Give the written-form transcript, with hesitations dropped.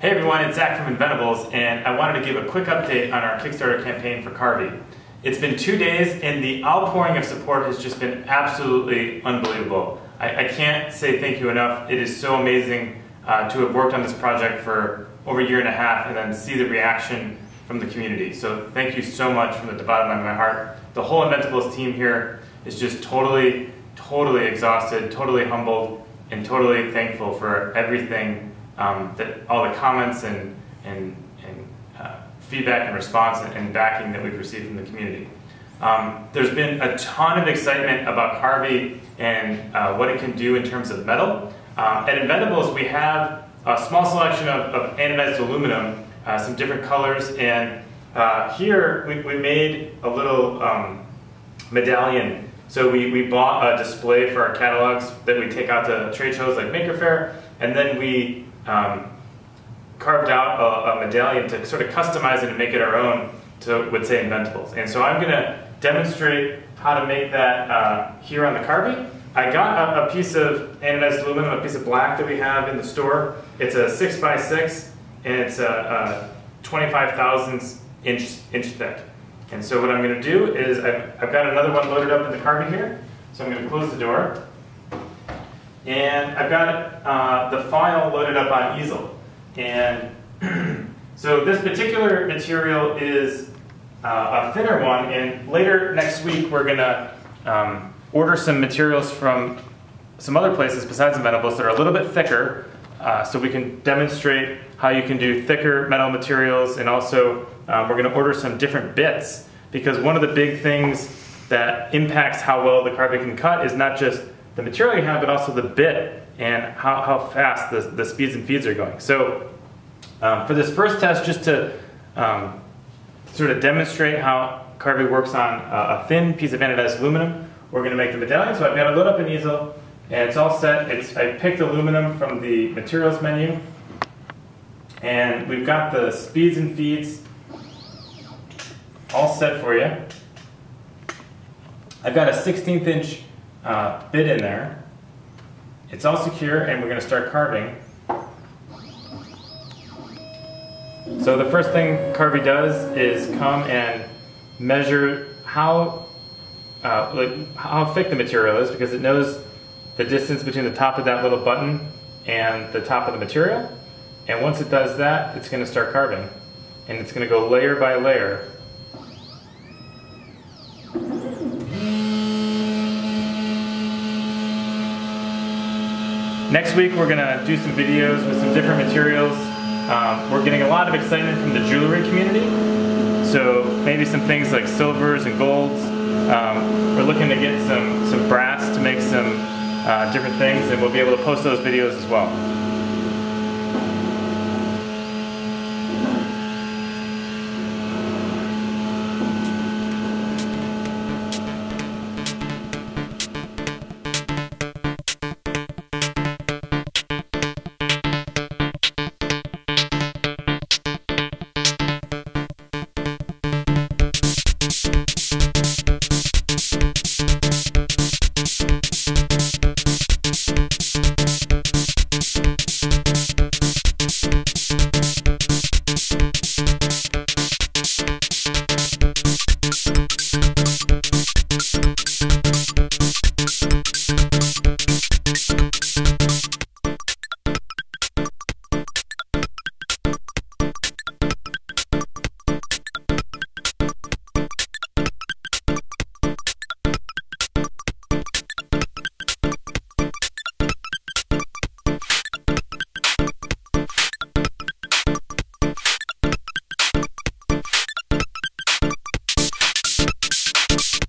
Hey everyone, it's Zach from Inventables, and I wanted to give a quick update on our Kickstarter campaign for Carvey. It's been 2 days, and the outpouring of support has just been absolutely unbelievable. I can't say thank you enough. It is so amazing to have worked on this project for over a year and a half and then see the reaction from the community. So thank you so much from the bottom of my heart. The whole Inventables team here is just totally exhausted, totally humbled, and totally thankful for everything that all the comments and feedback and response and backing that we've received from the community. There's been a ton of excitement about Carvey and what it can do in terms of metal. At Inventables, we have a small selection of anodized aluminum, some different colors, and here we made a little medallion. So we bought a display for our catalogs that we take out to trade shows like Maker Faire, and then we carved out a medallion to sort of customize it and make it our own to, would say, Inventables. And so I'm going to demonstrate how to make that here on the Carvey. I got a piece of anodized aluminum, a piece of black that we have in the store. It's a 6x6, and it's a 25,000ths inch thick. And so what I'm going to do is I've got another one loaded up in the Carvey here. So I'm going to close the door. And I've got the file loaded up on easel. And so this particular material is a thinner one, and later next week we're gonna order some materials from some other places besides Inventables that are a little bit thicker, so we can demonstrate how you can do thicker metal materials. And also we're gonna order some different bits, because one of the big things that impacts how well the Carvey can cut is not just the material you have, but also the bit and how fast the speeds and feeds are going. So for this first test, just to sort of demonstrate how Carvey works on a thin piece of anodized aluminum, we're going to make the medallion. So I've got it loaded up in easel, and it's all set. I picked aluminum from the materials menu, and we've got the speeds and feeds all set for you. I've got a 1/16-inch bit in there. It's all secure, and we're going to start carving. So the first thing Carvey does is come and measure how thick the material is, because it knows the distance between the top of that little button and the top of the material. And once it does that, it's going to start carving, and it's going to go layer by layer. Next week we're going to do some videos with some different materials. We're getting a lot of excitement from the jewelry community, so maybe some things like silvers and golds. We're looking to get some brass to make some different things, and we'll be able to post those videos as well.